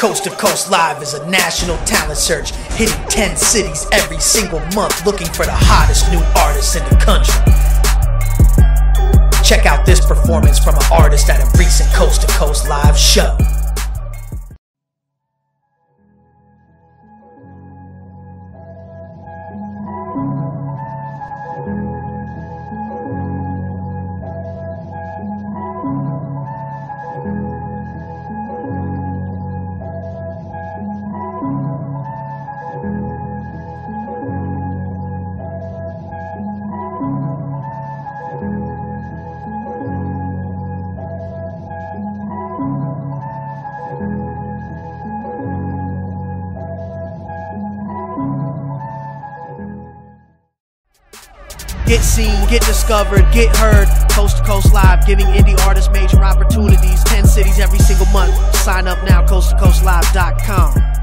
Coast 2 Coast Live is a national talent search, hitting 10 cities every single month, looking for the hottest new artists in the country. Check out this performance from an artist at a recent Coast 2 Coast Live show. Get seen, get discovered, get heard. Coast to Coast Live, giving indie artists major opportunities. 10 cities every single month. Sign up now, coasttocoastlive.com.